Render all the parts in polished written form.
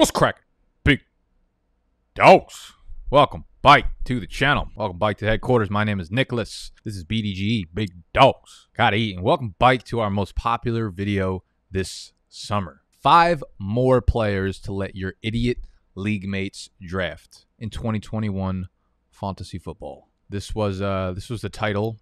What's cracking, big dogs? Welcome back to the channel. Welcome back to headquarters. My name is Nicholas. This is BDGE, big dogs. Gotta eat. And welcome back to our most popular video this summer. 5 more players to let your idiot league mates draft in 2021 fantasy football. This was the title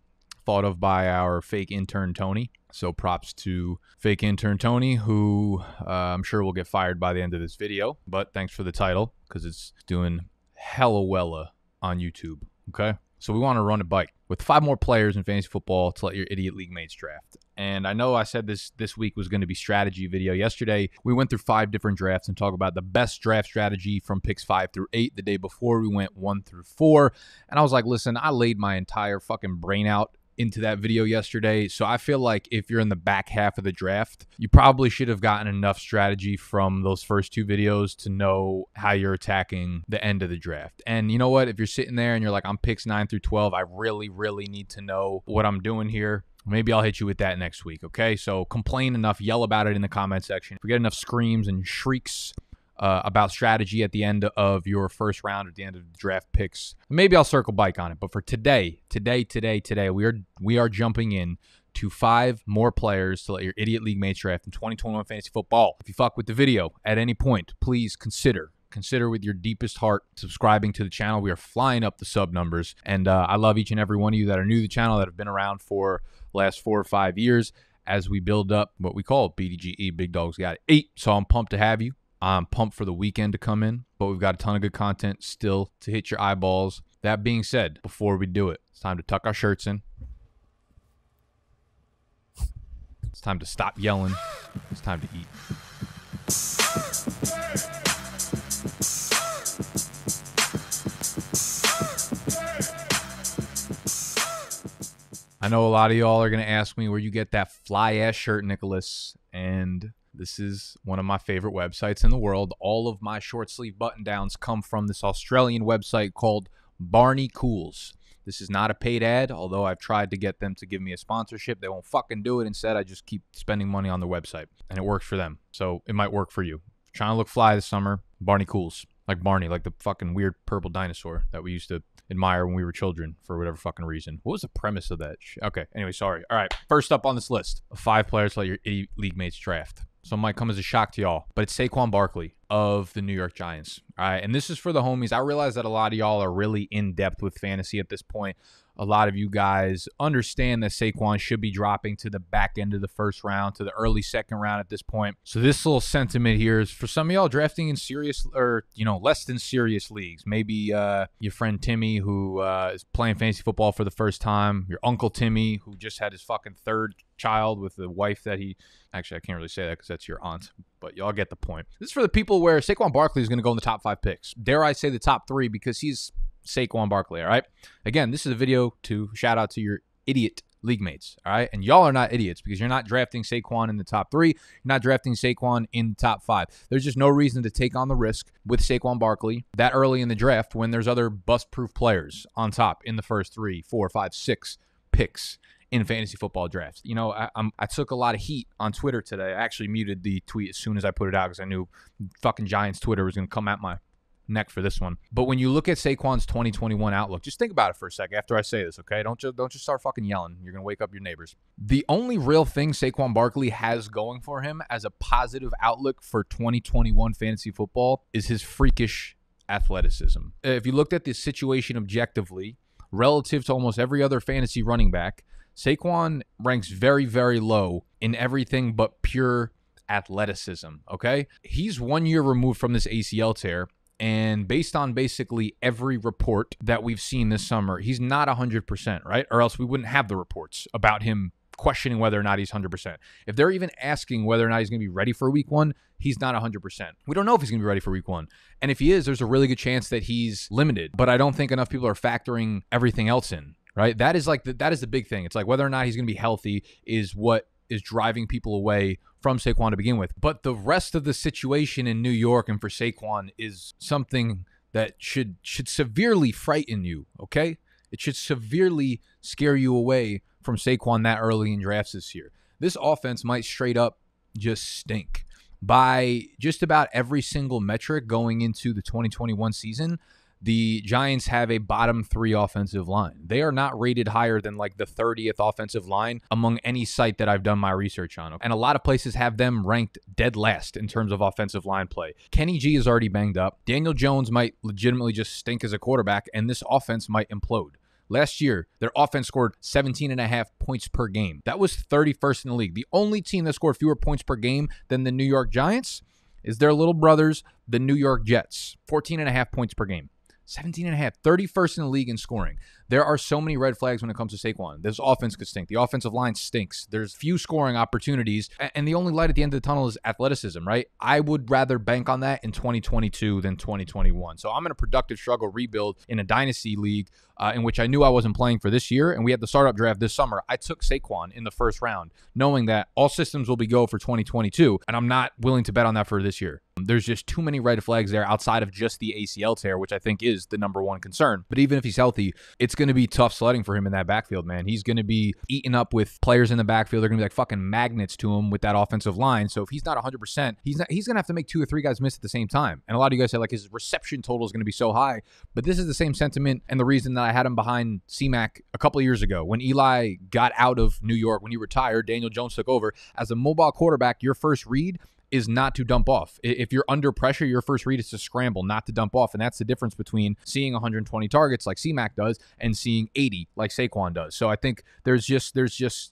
thought of by our fake intern Tony. So props to fake intern Tony, who I'm sure will get fired by the end of this video. But thanks for the title, because it's doing hella wella on YouTube. Okay? So we want to run a bike with 5 more players in fantasy football to let your idiot league mates draft. And I know I said this week was going to be strategy video. Yesterday, we went through 5 different drafts and talked about the best draft strategy from picks 5 through 8. The day before, we went 1 through 4. And I was like, listen, I laid my entire fucking brain out into that video yesterday. So I feel like if you're in the back half of the draft, you probably should have gotten enough strategy from those first 2 videos to know how you're attacking the end of the draft. And you know what? If you're sitting there and you're like, I'm picks 9 through 12, I really, really need to know what I'm doing here. Maybe I'll hit you with that next week. Okay. So complain enough, yell about it in the comment section. If we get enough screams and shrieks about strategy at the end of your first round, at the end of the draft picks, maybe I'll circle back on it. But for today, we are jumping in to 5 more players to let your idiot league mates draft in 2021 fantasy football. If you fuck with the video at any point, please consider with your deepest heart subscribing to the channel. We are flying up the sub numbers, and I love each and every one of you that are new to the channel, that have been around for the last 4 or 5 years as we build up what we call BDGE, Big Dogs Got 8. So I'm pumped to have you. I'm pumped for the weekend to come in, but we've got a ton of good content still to hit your eyeballs. That being said, before we do it, it's time to tuck our shirts in. It's time to stop yelling. It's time to eat. I know a lot of y'all are going to ask me where you get that fly-ass shirt, Nicholas, and this is one of my favorite websites in the world. All of my short sleeve button downs come from this Australian website called Barney Cools. This is not a paid ad, although I've tried to get them to give me a sponsorship. They won't fucking do it. Instead, I just keep spending money on their website, and it works for them. So it might work for you. If you're trying to look fly this summer, Barney Cools. Like Barney, like the fucking weird purple dinosaur that we used to admire when we were children for whatever fucking reason. What was the premise of that? Okay, anyway, sorry. All right, first up on this list of 5 players to let your idiot league mates draft. So it might come as a shock to y'all, but it's Saquon Barkley of the New York Giants. All right, and this is for the homies. I realize that a lot of y'all are really in depth with fantasy at this point. A lot of you guys understand that Saquon should be dropping to the back end of the first round, to the early second round at this point. So this little sentiment here is for some of y'all drafting in serious or, you know, less than serious leagues. Maybe your friend Timmy, who is playing fantasy football for the first time. Your uncle Timmy, who just had his fucking 3rd child with the wife that he... Actually, I can't really say that because that's your aunt. But y'all get the point. This is for the people where Saquon Barkley is going to go in the top 5 picks. Dare I say the top 3, because he's Saquon Barkley, all right? Again, this is a video to shout out to your idiot league mates, all right? And y'all are not idiots, because you're not drafting Saquon in the top 3. You're not drafting Saquon in the top 5. There's just no reason to take on the risk with Saquon Barkley that early in the draft when there's other bust-proof players on top in the first 3, 4, 5, 6 picks in fantasy football drafts. You know, I took a lot of heat on Twitter today. I actually muted the tweet as soon as I put it out because I knew fucking Giants Twitter was going to come at my neck for this one. But when you look at Saquon's 2021 outlook, just think about it for a second after I say this, okay? Don't just start fucking yelling. You're going to wake up your neighbors. The only real thing Saquon Barkley has going for him as a positive outlook for 2021 fantasy football is his freakish athleticism. If you looked at this situation objectively, relative to almost every other fantasy running back, Saquon ranks very, very low in everything but pure athleticism, okay? He's 1 year removed from this ACL tear, and based on basically every report that we've seen this summer, he's not 100%, right? Or else we wouldn't have the reports about him questioning whether or not he's 100%. If they're even asking whether or not he's going to be ready for week 1, he's not 100%. We don't know if he's going to be ready for week 1. And if he is, there's a really good chance that he's limited. But I don't think enough people are factoring everything else in, right? That is like that is the big thing. It's like whether or not he's going to be healthy is what is driving people away from Saquon to begin with. But the rest of the situation in New York and for Saquon is something that should severely frighten you, okay? It should severely scare you away from Saquon that early in drafts this year. This offense might straight up just stink. by just about every single metric going into the 2021 season. The Giants have a bottom three offensive line. They are not rated higher than like the 30th offensive line among any site that I've done my research on. And a lot of places have them ranked dead last in terms of offensive line play. Kenny G is already banged up. Daniel Jones might legitimately just stink as a quarterback, and this offense might implode. Last year, their offense scored 17.5 points per game. That was 31st in the league. The only team that scored fewer points per game than the New York Giants is their little brothers, the New York Jets. 14.5 points per game. 17.5, 31st in the league in scoring. There are so many red flags when it comes to Saquon. This offense could stink. The offensive line stinks. There's few scoring opportunities. And the only light at the end of the tunnel is athleticism, right? I would rather bank on that in 2022 than 2021. So I'm in a productive struggle rebuild in a dynasty league in which I knew I wasn't playing for this year. And we had the startup draft this summer. I took Saquon in the first round, knowing that all systems will be go for 2022. And I'm not willing to bet on that for this year. There's just too many red flags there outside of just the ACL tear, which I think is the number one concern. But even if he's healthy, it's going to be tough sledding for him in that backfield, man. He's going to be eaten up with players in the backfield. They're going to be like fucking magnets to him with that offensive line. So if he's not 100%, he's going to have to make two or three guys miss at the same time. And a lot of you guys say like his reception total is going to be so high, but this is the same sentiment and the reason that I had him behind CMac a couple of years ago when Eli got out of New York, when he retired. Daniel Jones took over as a mobile quarterback. Your first read is not to dump off. If you're under pressure, your first read is to scramble, not to dump off. And that's the difference between seeing 120 targets like CMac does and seeing 80 like Saquon does. So I think there's just,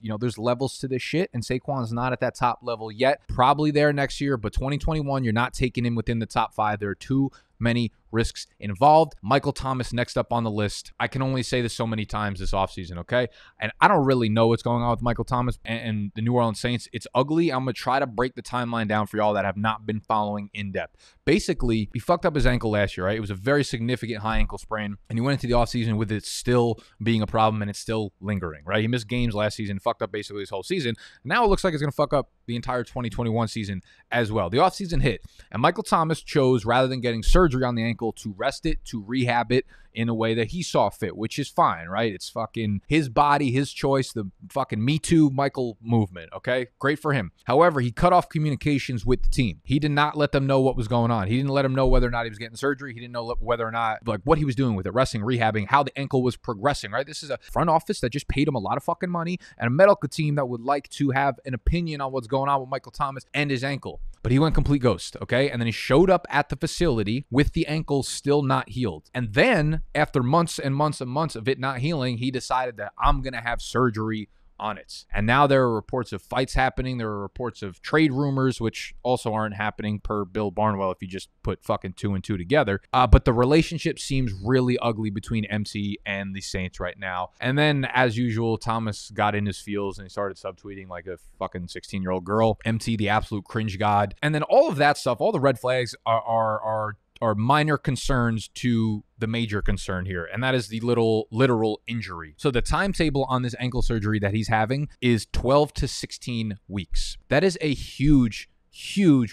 you know, there's levels to this shit, and Saquon's not at that top level yet. Probably there next year, but 2021, you're not taking him within the top five. There are too many risks involved. Michael Thomas next up on the list. I can only say this so many times this offseason, okay? And I don't really know what's going on with Michael Thomas and the New Orleans Saints. It's ugly. I'm going to try to break the timeline down for y'all that have not been following in depth. Basically, he fucked up his ankle last year, right? It was a very significant high ankle sprain, and he went into the offseason with it still being a problem and it's still lingering, right? He missed games last season, fucked up basically his whole season. Now it looks like it's going to fuck up the entire 2021 season as well. The offseason hit, and Michael Thomas chose, rather than getting surgery on the ankle, to rest it, to rehab it in a way that he saw fit, which is fine, right? It's fucking his body, his choice, the fucking Me Too Michael movement, okay? Great for him. However, he cut off communications with the team. He did not let them know what was going on. He didn't let them know whether or not he was getting surgery. He didn't know whether or not, like, what he was doing with it, resting, rehabbing, how the ankle was progressing, right? This is a front office that just paid him a lot of fucking money and a medical team that would like to have an opinion on what's going on with Michael Thomas and his ankle. But he went complete ghost, okay? And then he showed up at the facility with the ankle still not healed. And then after months and months and months of it not healing, he decided that I'm going to have surgery on it. And now there are reports of fights happening. There are reports of trade rumors, which also aren't happening per Bill Barnwell if you just put fucking 2 and 2 together. But the relationship seems really ugly between MC and the Saints right now. And then, as usual, Thomas got in his feels and he started subtweeting like a fucking 16-year-old girl. MC, the absolute cringe god. And then all of that stuff, all the red flags are minor concerns to the major concern here, and that is the literal injury. So the timetable on this ankle surgery that he's having is 12 to 16 weeks. That is a huge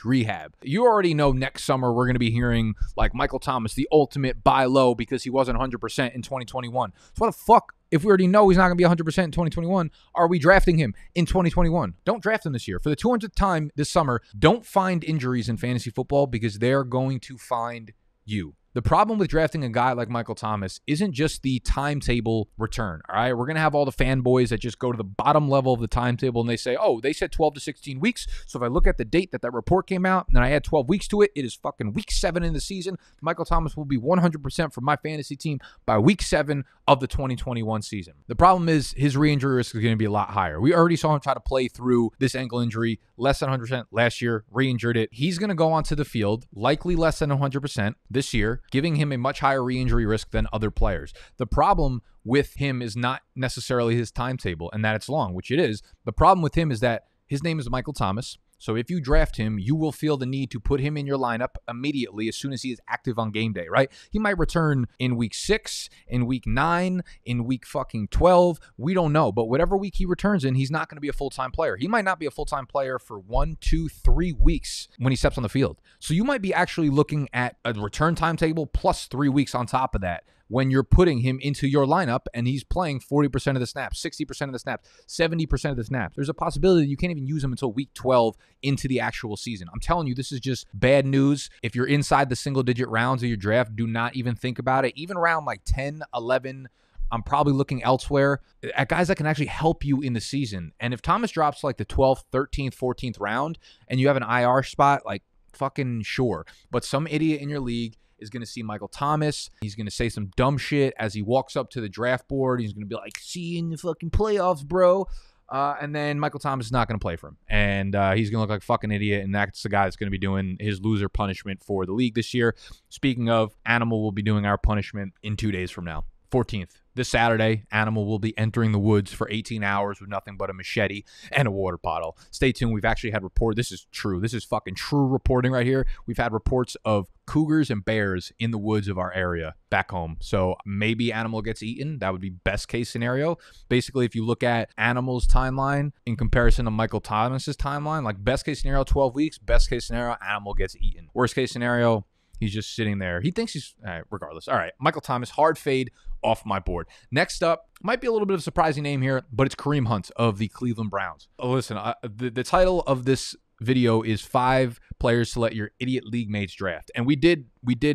rehab. You already know next summer we're going to be hearing like Michael Thomas, the ultimate buy low because he wasn't 100% in 2021. So what the fuck? If we already know he's not going to be 100% in 2021, are we drafting him in 2021? Don't draft him this year. For the 200th time this summer, don't find injuries in fantasy football because they're going to find you. The problem with drafting a guy like Michael Thomas isn't just the timetable return, all right? We're going to have all the fanboys that just go to the bottom level of the timetable and they say, oh, they said 12 to 16 weeks. So if I look at the date that report came out and I add 12 weeks to it, it is fucking week 7 in the season. Michael Thomas will be 100% for my fantasy team by week 7 of the 2021 season. The problem is his re-injury risk is going to be a lot higher. We already saw him try to play through this ankle injury, less than 100% last year, re-injured it. He's going to go onto the field, likely less than 100% this year, giving him a much higher re-injury risk than other players. The problem with him is not necessarily his timetable and that it's long, which it is. The problem with him is that his name is Michael Thomas. So if you draft him, you will feel the need to put him in your lineup immediately as soon as he is active on game day, right? He might return in week 6, in week 9, in week fucking 12. We don't know. But whatever week he returns in, he's not going to be a full-time player. He might not be a full-time player for 1, 2, 3 weeks when he steps on the field. So you might be actually looking at a return timetable plus 3 weeks on top of that, when you're putting him into your lineup and he's playing 40% of the snaps, 60% of the snaps, 70% of the snaps. There's a possibility that you can't even use him until week 12 into the actual season. I'm telling you, this is just bad news. If you're inside the single-digit rounds of your draft, do not even think about it. Even around like 10, 11, I'm probably looking elsewhere at guys that can actually help you in the season. And if Thomas drops like the 12th, 13th, 14th round and you have an IR spot, like fucking sure. But some idiot in your league is going to see Michael Thomas. He's going to say some dumb shit as he walks up to the draft board. He's going to be like, see you in the fucking playoffs, bro. And then Michael Thomas is not going to play for him. And he's going to look like a fucking idiot. And that's the guy that's going to be doing his loser punishment for the league this year. Speaking of, Animal will be doing our punishment in 2 days from now. 14th. This Saturday, Animal will be entering the woods for 18 hours with nothing but a machete and a water bottle. Stay tuned. We've actually had reports. This is true. This is fucking true reporting right here. We've had reports of cougars and bears in the woods of our area back home. So maybe Animal gets eaten. That would be best case scenario. Basically, if you look at Animal's timeline in comparison to Michael Thomas's timeline, like best case scenario, 12 weeks. Best case scenario, Animal gets eaten. Worst case scenario, he's just sitting there. He thinks he's all right, regardless. All right, Michael Thomas, hard fade off my board. Next up, might be a little bit of a surprising name here, but it's Kareem Hunt of the Cleveland Browns. Oh, listen, the title of this video is 5 players to let your idiot league mates draft. And we did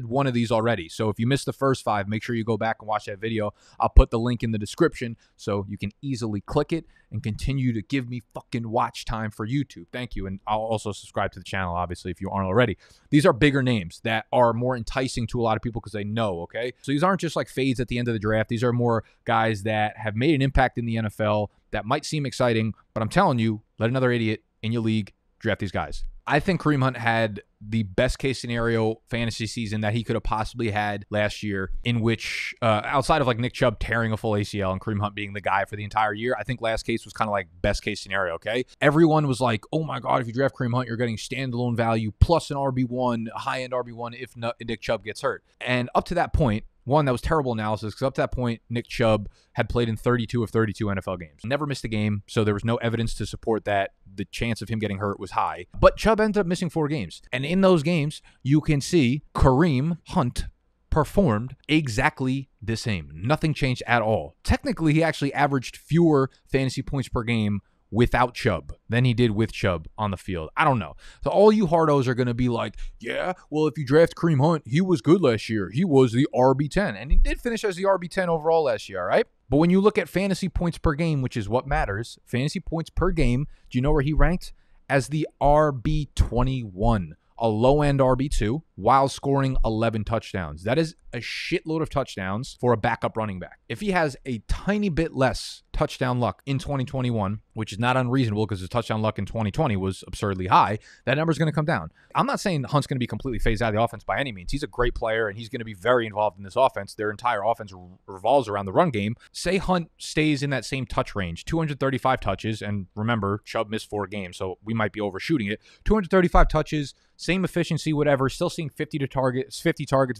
one of these already. So if you missed the first 5, make sure you go back and watch that video. I'll put the link in the description so you can easily click it and continue to give me fucking watch time for YouTube. Thank you. And I'll also subscribe to the channel, obviously, if you aren't already. These are bigger names that are more enticing to a lot of people because they know, okay? So these aren't just like fades at the end of the draft. These are more guys that have made an impact in the NFL that might seem exciting, but I'm telling you, let another idiot in your league draft these guys. I think Kareem Hunt had the best case scenario fantasy season that he could have possibly had last year, in which outside of like Nick Chubb tearing a full ACL and Kareem Hunt being the guy for the entire year, I think last case was kind of like best case scenario, okay? Everyone was like, oh my God, if you draft Kareem Hunt, you're getting standalone value plus an RB1, high-end RB1 if Nick Chubb gets hurt. And up to that point, one, that was terrible analysis because up to that point, Nick Chubb had played in 32 of 32 NFL games. Never missed a game, so there was no evidence to support that the chance of him getting hurt was high. But Chubb ended up missing 4 games. And in those games, you can see Kareem Hunt performed exactly the same. Nothing changed at all. Technically, he actually averaged fewer fantasy points per game without Chubb than he did with Chubb on the field. I don't know. So all you hardos are going to be like, yeah, well, if you draft Kareem Hunt, he was good last year. He was the RB10. And he did finish as the RB10 overall last year, all right? But when you look at fantasy points per game, which is what matters, fantasy points per game, do you know where he ranked? As the RB21, a low-end RB2, while scoring 11 touchdowns. That is a shitload of touchdowns for a backup running back. If he has a tiny bit less touchdown luck in 2021, which is not unreasonable because his touchdown luck in 2020 was absurdly high, that number is going to come down. I'm not saying Hunt's going to be completely phased out of the offense by any means. He's a great player, and he's going to be very involved in this offense. Their entire offense revolves around the run game. Say Hunt stays in that same touch range, 235 touches, and remember, Chubb missed 4 games, so we might be overshooting it. 235 touches, same efficiency, whatever, still seeing 50 targets,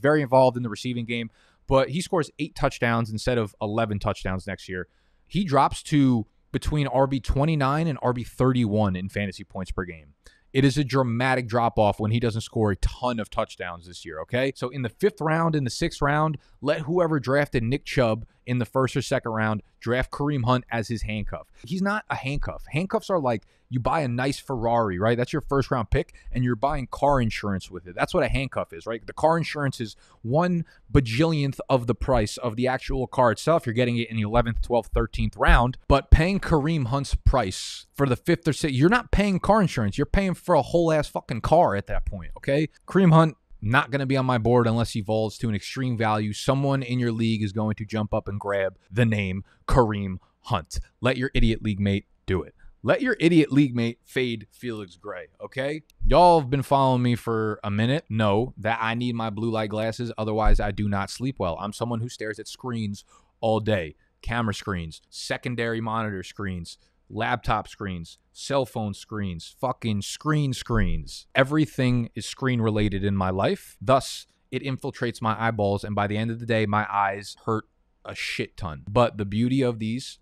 very involved in the receiving game, but he scores 8 touchdowns instead of 11 touchdowns next year. He drops to between RB29 and RB31 in fantasy points per game. It is a dramatic drop-off when he doesn't score a ton of touchdowns this year, okay? So in the 5th round, in the 6th round, let whoever drafted Nick Chubb in the 1st or 2nd round draft Kareem Hunt as his handcuff. He's not a handcuff. Handcuffs are like you buy a nice Ferrari, right? That's your 1st-round pick, and you're buying car insurance with it. That's what a handcuff is, right? The car insurance is 1/1,000,000th of the price of the actual car itself. You're getting it in the 11th, 12th, 13th round, but paying Kareem Hunt's price for the 5th or 6th, you're not paying car insurance. You're paying for a whole-ass fucking car at that point, okay? Kareem Hunt, not going to be on my board unless he falls to an extreme value. Someone in your league is going to jump up and grab the name Kareem Hunt. Let your idiot league mate do it. Let your idiot league mate fade Felix Gray, okay? Y'all have been following me for a minute. Know that I need my blue light glasses. Otherwise, I do not sleep well. I'm someone who stares at screens all day. Camera screens, secondary monitor screens, laptop screens, cell phone screens, fucking screens. Everything is screen related in my life. Thus, it infiltrates my eyeballs. And by the end of the day, my eyes hurt a shit ton. But the beauty of these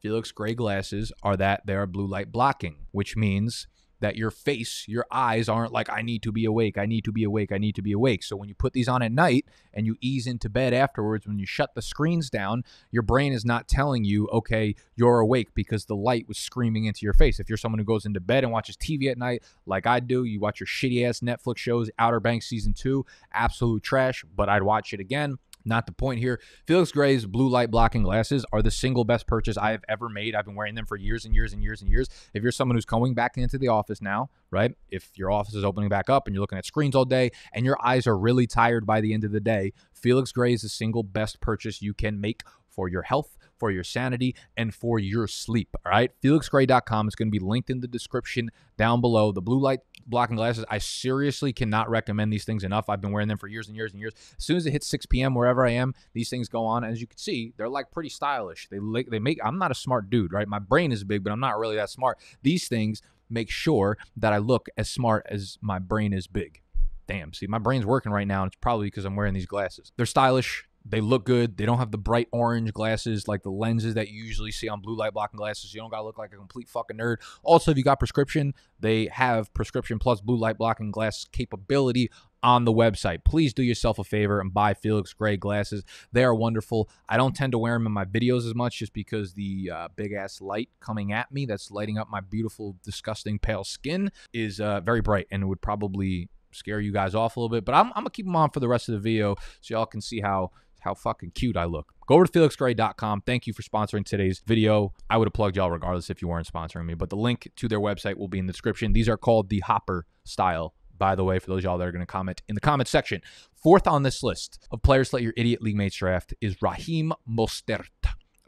Felix Gray glasses are that they are blue light blocking, which means that your face, your eyes aren't like, I need to be awake, I need to be awake, I need to be awake. So when you put these on at night and you ease into bed afterwards, when you shut the screens down, your brain is not telling you, okay, you're awake, because the light was screaming into your face. If you're someone who goes into bed and watches TV at night, like I do, you watch your shitty-ass Netflix shows, Outer Banks Season 2, absolute trash, but I'd watch it again. Not the point here. Felix Gray's blue light blocking glasses are the single best purchase I have ever made. I've been wearing them for years and years and years and years. If you're someone who's going back into the office now, right? If your office is opening back up and you're looking at screens all day and your eyes are really tired by the end of the day, Felix Gray is the single best purchase you can make for your health, for your sanity, and for your sleep, all right? felixgray.com is going to be linked in the description down below. The blue light blocking glasses, I seriously cannot recommend these things enough. I've been wearing them for years and years and years. As soon as it hits 6 p.m. wherever I am, these things go on. As you can see, they're like pretty stylish. They make, I'm not a smart dude, right? My brain is big, but I'm not really that smart. These things make sure that I look as smart as my brain is big. Damn, see, my brain's working right now, and it's probably because I'm wearing these glasses. They're stylish. They look good. They don't have the bright orange glasses like the lenses that you usually see on blue light blocking glasses. You don't got to look like a complete fucking nerd. Also, if you got prescription, they have prescription plus blue light blocking glass capability on the website. Please do yourself a favor and buy Felix Gray glasses. They are wonderful. I don't tend to wear them in my videos as much just because the big ass light coming at me that's lighting up my beautiful, disgusting pale skin is very bright and would probably scare you guys off a little bit. But I'm going to keep them on for the rest of the video so y'all can see how fucking cute I look. Go over to felixgray.com. Thank you for sponsoring today's video. I would have plugged y'all regardless if you weren't sponsoring me, but the link to their website will be in the description. These are called the Hopper style, by the way, for those y'all that are going to comment in the comment section. Fourth on this list of players to let your idiot league mates draft is Raheem Mostert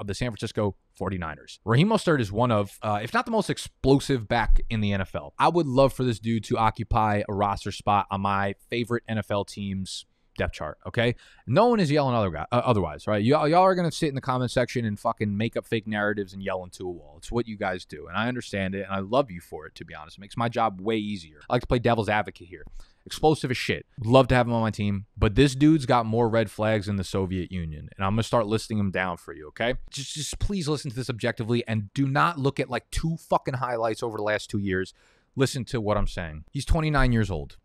of the San Francisco 49ers. Raheem Mostert is one of, if not the most explosive back in the NFL. I would love for this dude to occupy a roster spot on my favorite NFL teams depth chart, okay? No one is yelling otherwise, right? Y'all are going to sit in the comment section and fucking make up fake narratives and yell into a wall. It's what you guys do, and I understand it, and I love you for it, to be honest. It makes my job way easier. I like to play devil's advocate here. Explosive as shit. Love to have him on my team, but this dude's got more red flags than the Soviet Union, and I'm going to start listing them down for you, okay? Just please listen to this objectively, and do not look at, like, two fucking highlights over the last 2 years. Listen to what I'm saying. He's 29 years old.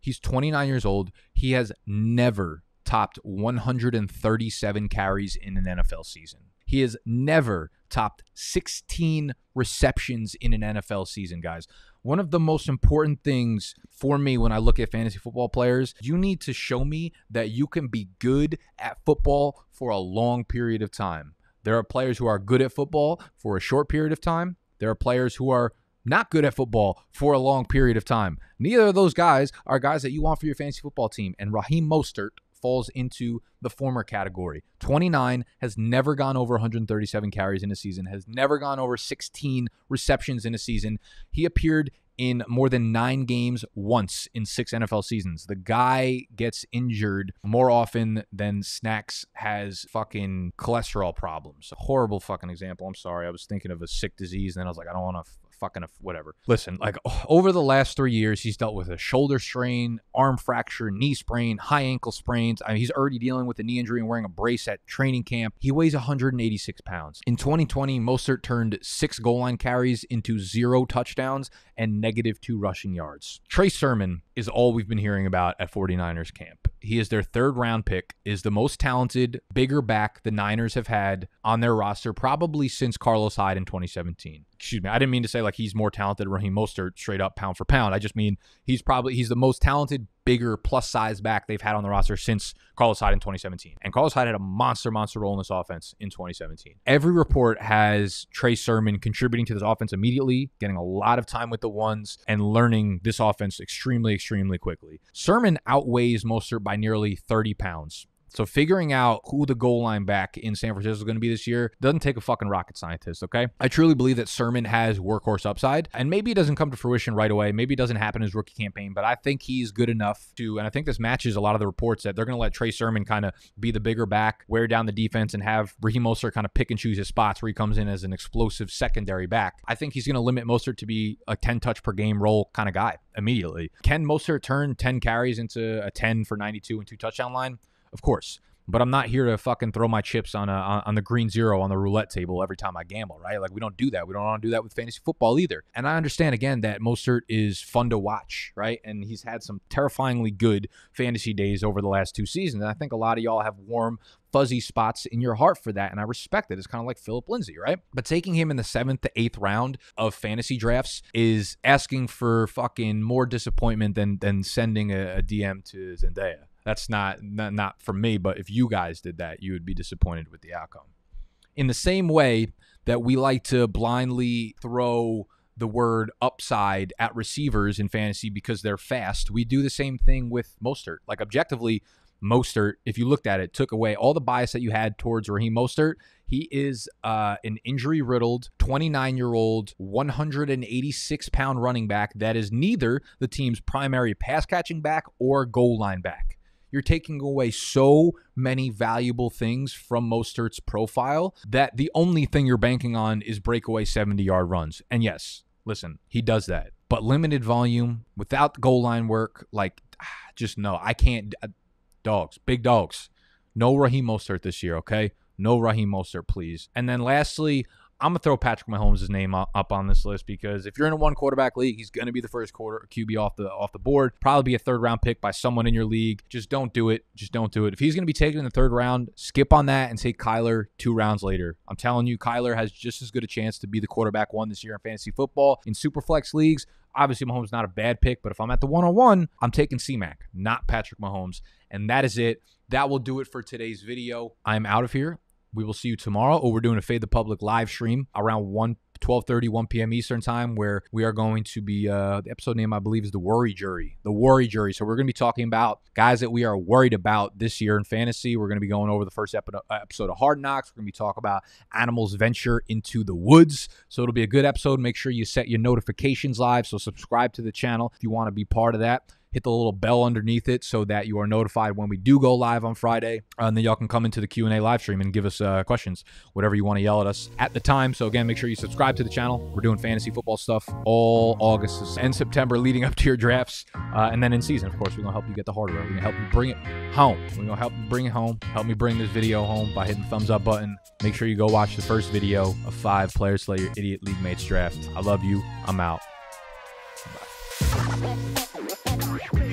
He's 29 years old. He has never topped 137 carries in an NFL season. He has never topped 16 receptions in an NFL season, guys. One of the most important things for me when I look at fantasy football players, you need to show me that you can be good at football for a long period of time. There are players who are good at football for a short period of time. There are players who are not good at football for a long period of time. Neither of those guys are guys that you want for your fantasy football team, and Raheem Mostert falls into the former category. 29, has never gone over 137 carries in a season, has never gone over 16 receptions in a season. He appeared in more than 9 games once in 6 NFL seasons. The guy gets injured more often than Snacks has fucking cholesterol problems. A horrible fucking example. I'm sorry. I was thinking of a sick disease, and then I was like, I don't want to fucking whatever. Listen, like, over the last 3 years, he's dealt with a shoulder strain, arm fracture, knee sprain, high ankle sprains. I mean, he's already dealing with a knee injury and wearing a brace at training camp. He weighs 186 pounds. In 2020, Mostert turned 6 goal line carries into 0 touchdowns and -2 rushing yards. Trey Sermon is all we've been hearing about at 49ers camp. He is their third-round pick, is the most talented, bigger back the Niners have had on their roster probably since Carlos Hyde in 2017. Excuse me, I didn't mean to say like he's more talented than Raheem Mostert straight up pound for pound. I just mean he's the most talented, bigger, plus-size back they've had on the roster since Carlos Hyde in 2017. And Carlos Hyde had a monster role in this offense in 2017. Every report has Trey Sermon contributing to this offense immediately, getting a lot of time with the ones, and learning this offense extremely quickly. Sermon outweighs Mostert by nearly 30 pounds. So figuring out who the goal line back in San Francisco is going to be this year doesn't take a fucking rocket scientist, okay? I truly believe that Sermon has workhorse upside, and maybe it doesn't come to fruition right away. Maybe it doesn't happen in his rookie campaign, but I think he's good enough to, and I think this matches a lot of the reports that they're going to let Trey Sermon kind of be the bigger back, wear down the defense, and have Raheem Mostert kind of pick and choose his spots where he comes in as an explosive secondary back. I think he's going to limit Mostert to be a 10-touch-per-game role kind of guy immediately. Can Mostert turn 10 carries into a 10 for 92 and 2 touchdown line? Of course. But I'm not here to fucking throw my chips on the green zero on the roulette table every time I gamble, right? Like, we don't do that. We don't want to do that with fantasy football either. And I understand, again, that Mostert is fun to watch, right? And he's had some terrifyingly good fantasy days over the last two seasons. And I think a lot of y'all have warm, fuzzy spots in your heart for that, and I respect it. It's kind of like Philip Lindsay, right? But taking him in the 7th to 8th round of fantasy drafts is asking for fucking more disappointment than sending a DM to Zendaya. That's not for me, but if you guys did that, you would be disappointed with the outcome. In the same way that we like to blindly throw the word upside at receivers in fantasy because they're fast, we do the same thing with Mostert. Like, objectively, Mostert, if you looked at it, took away all the bias that you had towards Raheem Mostert. He is an injury-riddled, 29-year-old, 186-pound running back that is neither the team's primary pass-catching back or goal line back. You're taking away so many valuable things from Mostert's profile that the only thing you're banking on is breakaway 70-yard runs. And yes, listen, he does that. But limited volume, without goal line work, like, just no. I can't... Dogs, big dogs. No Raheem Mostert this year, okay? No Raheem Mostert, please. And then lastly, I'm going to throw Patrick Mahomes' name up on this list because if you're in a one-quarterback league, he's going to be the first quarter QB off the board. Probably be a third-round pick by someone in your league. Just don't do it. Just don't do it. If he's going to be taken in the third round, skip on that and take Kyler 2 rounds later. I'm telling you, Kyler has just as good a chance to be the quarterback one this year in fantasy football. In Superflex leagues, obviously Mahomes not a bad pick, but if I'm at the one-on-one, I'm taking CMac, not Patrick Mahomes. And that is it. That will do it for today's video. I'm out of here. We will see you tomorrow. Or we're doing a Fade the Public live stream around 1 p.m. Eastern time, where we are going to be, the episode name, I believe, is The Worry Jury. The Worry Jury. So we're going to be talking about guys that we are worried about this year in fantasy. We're going to be going over the first episode of Hard Knocks. We're going to be talking about Animals Venture into the Woods. So it'll be a good episode. Make sure you set your notifications live. So subscribe to the channel if you want to be part of that. Hit the little bell underneath it so that you are notified when we do go live on Friday. And then y'all can come into the Q&A live stream and give us questions, whatever you want to yell at us at the time. So again, make sure you subscribe to the channel. We're doing fantasy football stuff all August and September leading up to your drafts. And then in season, of course, we're going to help you get the hardware. We're going to help you bring it home. We're going to help you bring it home. Help me bring this video home by hitting the thumbs up button. Make sure you go watch the first video of 5 Players Slay Your Idiot League Mates Draft. I love you. I'm out. Bye. We'll be right back.